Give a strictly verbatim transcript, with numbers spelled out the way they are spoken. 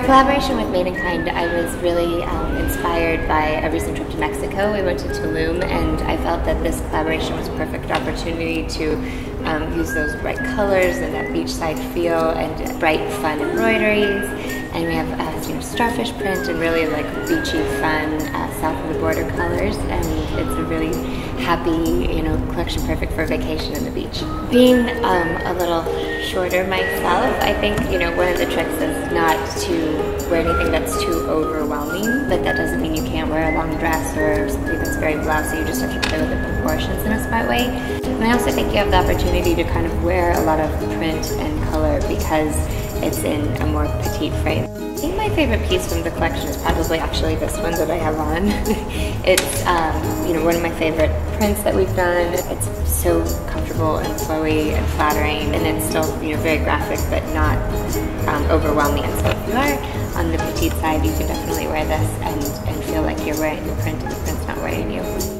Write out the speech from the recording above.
our collaboration with Made in Kind, I was really um, inspired by a recent trip to Mexico. We went to Tulum, and I felt that this collaboration was a perfect opportunity to um, use those bright colors and that beachside feel and bright, fun embroideries. And we have uh, you know, starfish print and really like beachy, fun uh, south of the border colors. And it's a really happy, you know, collection perfect for vacation on the beach. Being um, a little shorter myself, I think, you know, one of the tricks is not to wear anything that's too overwhelming, but that doesn't mean you can't wear a long dress or something that's very blousy. You just have to play with the proportions in a smart way. And I also think you have the opportunity to kind of wear a lot of print and color because it's in a more petite frame. I think my favorite piece from the collection is probably actually this one that I have on. It's um, you know, one of my favorite prints that we've done. It's so comfortable and flowy and flattering, and it's still, you know, very graphic but not um, overwhelming. And so if you are on the petite side, you can definitely wear this and, and feel like you're wearing the print and the print's not wearing you.